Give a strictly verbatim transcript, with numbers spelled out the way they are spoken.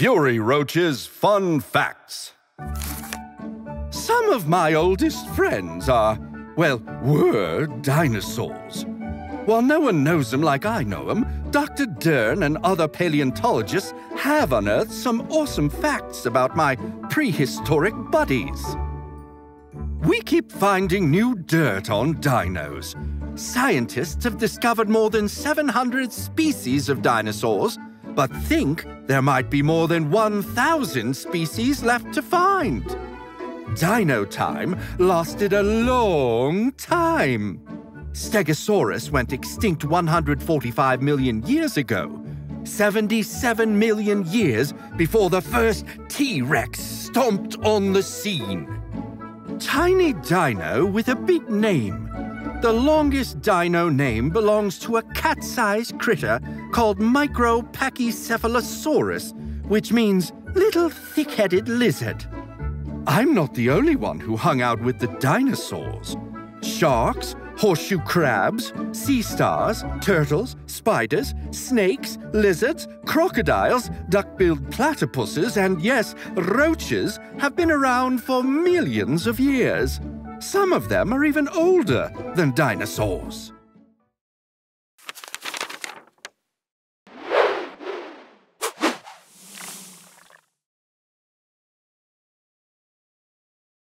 Fury Roach's Fun Facts. Some of my oldest friends are, well, were dinosaurs. While no one knows them like I know them, Doctor Dern and other paleontologists have unearthed some awesome facts about my prehistoric buddies. We keep finding new dirt on dinos. Scientists have discovered more than seven hundred species of dinosaurs, but think there might be more than one thousand species left to find. Dino time lasted a long time. Stegosaurus went extinct one hundred forty-five million years ago, seventy-seven million years before the first T-Rex stomped on the scene. Tiny dino with a big name. The longest dino name belongs to a cat-sized critter called Micropachycephalosaurus, which means little thick-headed lizard. I'm not the only one who hung out with the dinosaurs. Sharks, horseshoe crabs, sea stars, turtles, spiders, snakes, lizards, crocodiles, duck-billed platypuses, and yes, roaches have been around for millions of years. Some of them are even older than dinosaurs.